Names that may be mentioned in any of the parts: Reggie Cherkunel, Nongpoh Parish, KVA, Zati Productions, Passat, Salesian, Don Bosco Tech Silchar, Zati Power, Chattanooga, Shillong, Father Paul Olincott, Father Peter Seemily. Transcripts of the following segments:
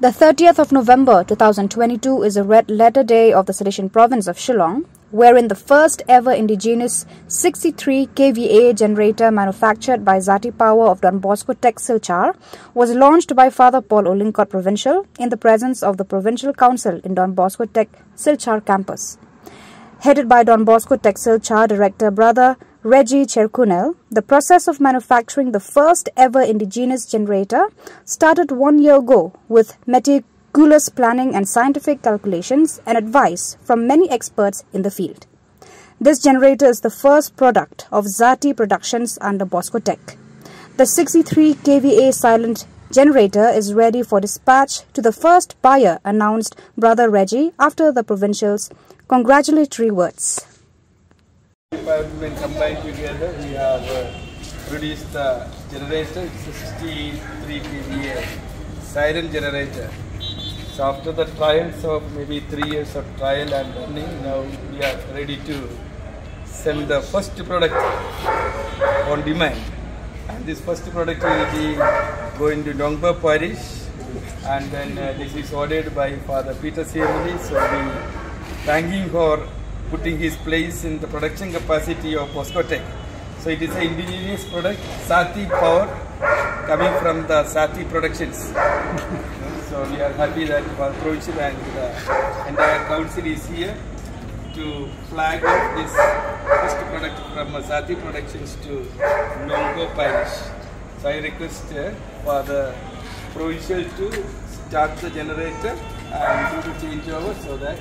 The 30th of November 2022 is a red-letter day of the Salesian province of Shillong, wherein the first ever indigenous 63 KVA generator manufactured by Zati Power of Don Bosco Tech Silchar was launched by Father Paul Olincott Provincial in the presence of the Provincial Council in Don Bosco Tech Silchar campus. Headed by Don Bosco Tech Silchar Director Brother Reggie Cherkunel, the process of manufacturing the first ever indigenous generator started 1 year ago with meticulous planning and scientific calculations and advice from many experts in the field. This generator is the first product of Zati Productions under Bosco Tech. The 63 KVA silent generator is ready for dispatch to the first buyer, announced Brother Reggie after the provincial's congratulatory words. When combined together, we have produced the generator. It's a 63 KVA siren generator. So after the trials of maybe 3 years of trial and learning, now we are ready to send the first product on demand. And this first product will be going to Nongpoh Parish, and then this is ordered by Father Peter Seemily. So we thank him for putting his place in the production capacity of Bosco Tech. So it is an indigenous product, Zati Power, coming from the Zati Productions. So we are happy that our provincial and the entire council is here to flag up this first product from Zati Productions to Nongpoh Parish. So I request for the provincial to start the generator and do the changeover so that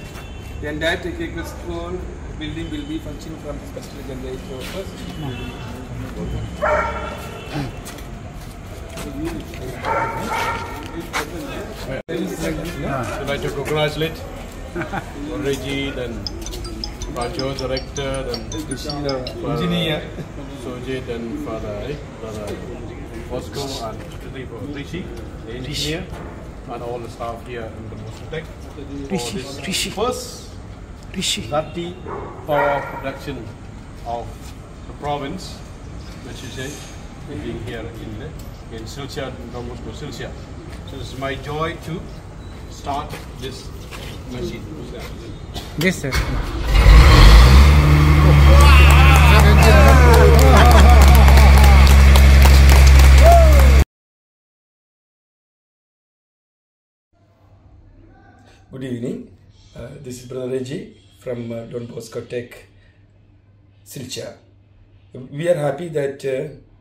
the entire technical school building will be functioning from this particular generator first. I'd like to congratulate Reggie, then Rajo Director, then the engineer, Sojit, and Father Bosco, and Richie, the engineer, and all the staff here in the Bosco Tech for this first Zati Power production of the province, which is being here in Silchar, Don Bosco Silchar. So it's my joy to start this machine. Yes, sir. Good evening. This is Brother Reggie from Don Bosco Tech Silchar. We are happy that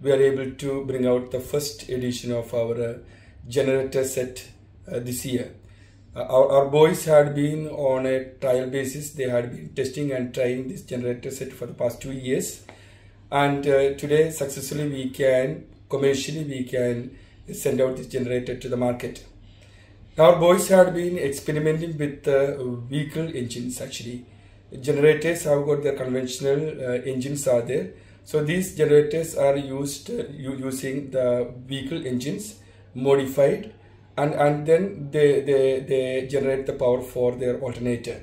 we are able to bring out the first edition of our generator set this year. Our boys had been on a trial basis. They had been testing and trying this generator set for the past 2 years, and today successfully commercially we can send out this generator to the market. Our boys had been experimenting with vehicle engines. Actually, generators have got their conventional engines are there. So these generators are used using the vehicle engines modified, and then they generate the power for their alternator.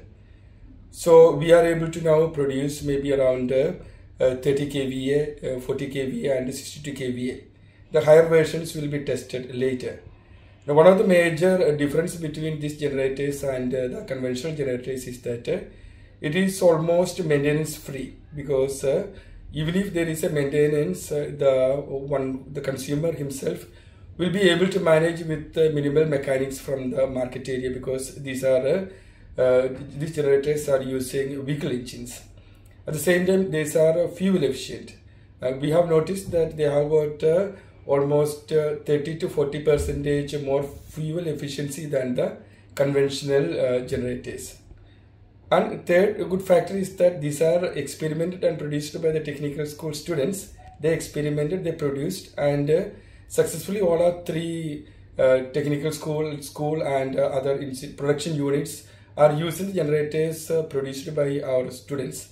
So we are able to now produce maybe around 30 kVA, 40 kVA, and 62 kVA. The higher versions will be tested later. Now, one of the major difference between these generators and the conventional generators is that it is almost maintenance free, because even if there is a maintenance, the consumer himself will be able to manage with minimal mechanics from the market area, because these generators are using vehicle engines. At the same time, these are fuel efficient. We have noticed that they have got almost 30 to 40% more fuel efficiency than the conventional generators. And third, a good factor is that these are experimented and produced by the technical school students. They experimented, they produced, and successfully all our three technical school and other production units are using the generators produced by our students.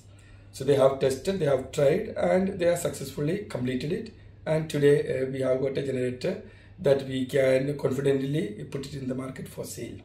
So they have tested, they have tried, and they have successfully completed it. And today we have got a generator that we can confidently put it in the market for sale.